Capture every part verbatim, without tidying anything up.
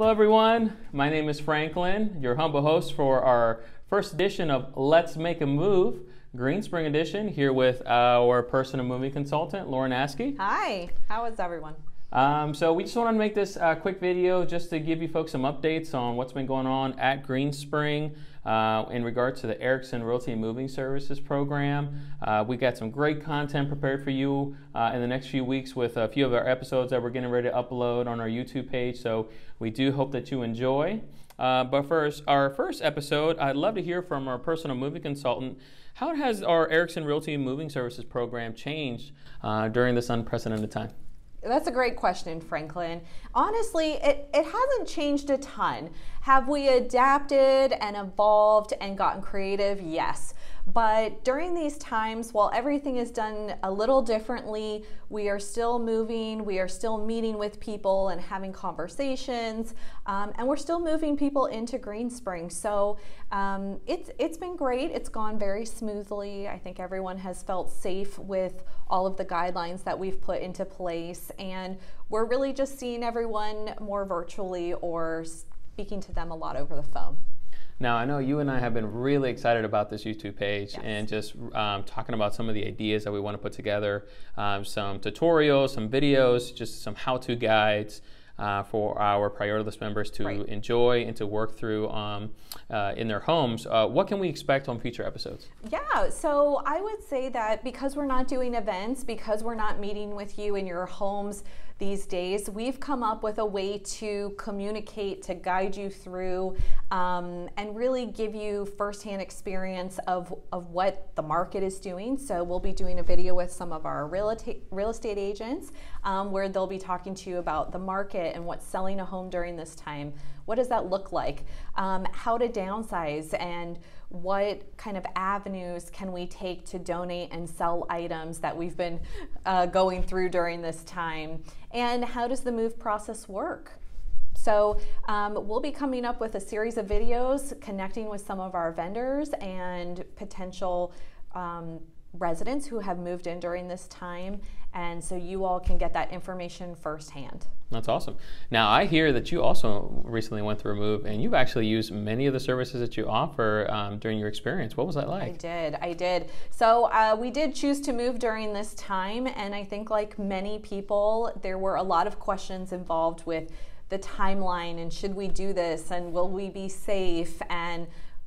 Hello everyone, my name is Franklin, your humble host for our first edition of Let's Make a Move, Greenspring edition, here with our person and movie consultant, Lauren Askey. Hi, how is everyone? Um, so we just wanted to make this uh, quick video just to give you folks some updates on what's been going on at Greenspring uh, in regards to the Erickson Realty Moving Services program. Uh, we got some great content prepared for you uh, in the next few weeks with a few of our episodes that we're getting ready to upload on our YouTube page, so we do hope that you enjoy. Uh, but first, our first episode, I'd love to hear from our personal moving consultant. How has our Erickson Realty Moving Services program changed uh, during this unprecedented time? That's a great question, Franklin. Honestly, it, it hasn't changed a ton. Have we adapted and evolved and gotten creative? Yes. But during these times, while everything is done a little differently, we are still moving, we are still meeting with people and having conversations, um, and we're still moving people into Greenspring. So um, it's, it's been great. It's gone very smoothly. I think everyone has felt safe with all of the guidelines that we've put into place, and we're really just seeing everyone more virtually or speaking to them a lot over the phone. Now, I know you and I have been really excited about this YouTube page. Yes. And just um, talking about some of the ideas that we want to put together, um, some tutorials, some videos, just some how-to guides uh, for our priority list members to right. enjoy and to work through um, uh, in their homes. Uh, what can we expect on future episodes? Yeah, so I would say that because we're not doing events, because we're not meeting with you in your homes these days, we've come up with a way to communicate, to guide you through, um, and really give you firsthand experience of, of what the market is doing. So we'll be doing a video with some of our real estate, real estate agents um, where they'll be talking to you about the market and what's selling a home during this time. What does that look like? Um, how to downsize, and what kind of avenues can we take to donate and sell items that we've been uh, going through during this time? And how does the move process work? So um, we'll be coming up with a series of videos, connecting with some of our vendors and potential um, residents who have moved in during this time, and so you all can get that information firsthand. That's awesome. Now, I hear that you also recently went through a move, and you've actually used many of the services that you offer um, during your experience. What was that like? I did. I did. So uh, we did choose to move during this time, and I think like many people, there were a lot of questions involved with the timeline, and should we do this, and will we be safe, and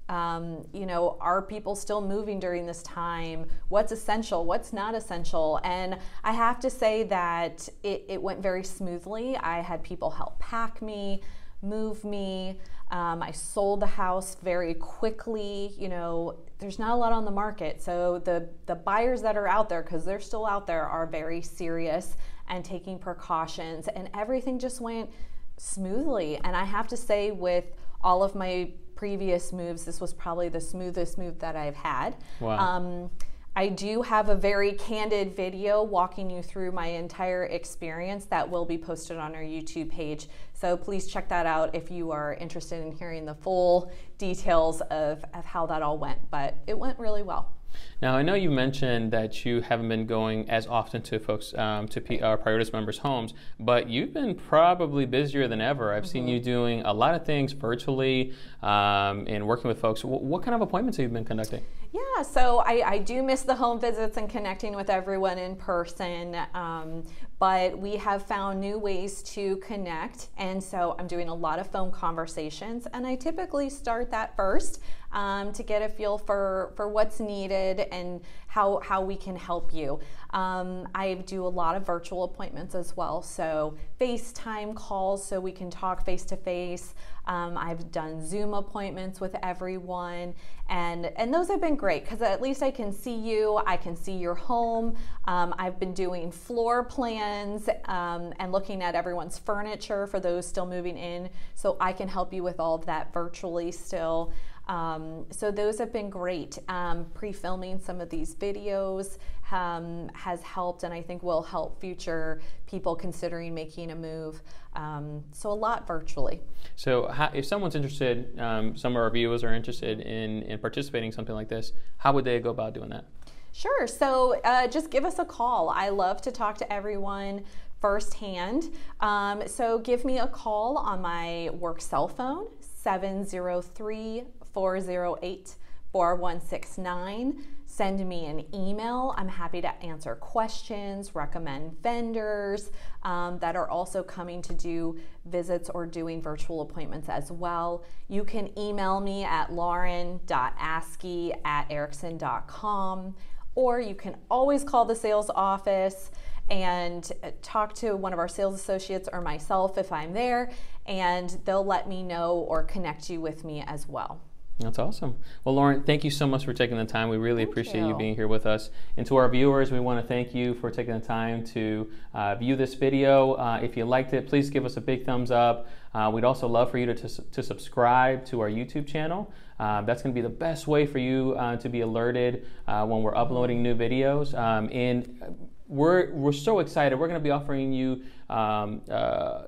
Um, you know, are people still moving during this time? What's essential? What's not essential? And I have to say that it, it went very smoothly. I had people help pack me, move me. Um, I sold the house very quickly. You know, there's not a lot on the market. So the, the buyers that are out there, because they're still out there, are very serious and taking precautions. And everything just went smoothly. And I have to say, with all of my previous moves, this was probably the smoothest move that I've had. Wow. Um, I do have a very candid video walking you through my entire experience that will be posted on our YouTube page. So please check that out if you are interested in hearing the full details of, of how that all went, but it went really well. Now, I know you mentioned that you haven't been going as often to folks, um, to P our priority list members' homes, but you've been probably busier than ever. I've mm-hmm. seen you doing a lot of things virtually um, and working with folks. W what kind of appointments have you been conducting? Yeah, so I, I do miss the home visits and connecting with everyone in person, um, but we have found new ways to connect, and so I'm doing a lot of phone conversations, and I typically start that first um, to get a feel for, for what's needed and how, how we can help you. Um, I do a lot of virtual appointments as well, so FaceTime calls so we can talk face-to-face. Um, I've done Zoom appointments with everyone, and, and those have been great because at least I can see you, I can see your home. Um, I've been doing floor plans um, and looking at everyone's furniture for those still moving in, so I can help you with all of that virtually still. Um, so those have been great. Um, pre-filming some of these videos um, has helped, and I think will help future people considering making a move. Um, so a lot virtually. So how, if someone's interested, um, some of our viewers are interested in, in participating in something like this, how would they go about doing that? Sure, so uh, just give us a call. I love to talk to everyone. firsthand. Um, so give me a call on my work cell phone, seven zero three, four zero eight, four one six nine. Send me an email. I'm happy to answer questions, recommend vendors um, that are also coming to do visits or doing virtual appointments as well. You can email me at lauren dot askey at erickson dot com, or you can always call the sales office and talk to one of our sales associates or myself if I'm there, and they'll let me know or connect you with me as well. That's awesome. Well, Lauren, thank you so much for taking the time. We really thank appreciate you. you being here with us. And to our viewers, we want to thank you for taking the time to uh, view this video. Uh, if you liked it, please give us a big thumbs up. Uh, we'd also love for you to, to, to subscribe to our YouTube channel. Uh, that's going to be the best way for you uh, to be alerted uh, when we're uploading new videos. Um, and we're, we're so excited. We're going to be offering you um, uh,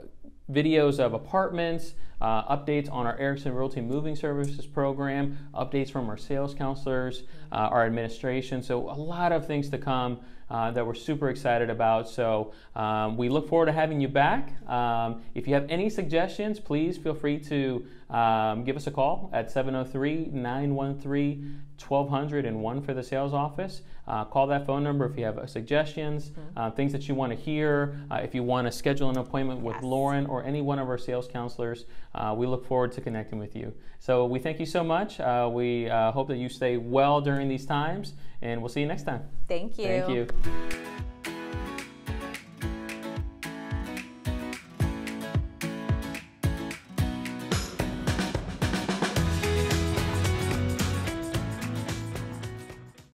videos of apartments, Uh, updates on our Erickson Realty Moving Services program, updates from our sales counselors, uh, our administration. So a lot of things to come uh, that we're super excited about. So um, we look forward to having you back. Um, if you have any suggestions, please feel free to um, give us a call at seven zero three, nine one three, twelve hundred and one for the sales office. Uh, call that phone number if you have uh, suggestions, mm-hmm. uh, things that you want to hear, uh, if you want to schedule an appointment with yes. Lauren or any one of our sales counselors. Uh, we look forward to connecting with you. So we thank you so much. Uh, we uh, hope that you stay well during these times, and we'll see you next time. Thank you. Thank you.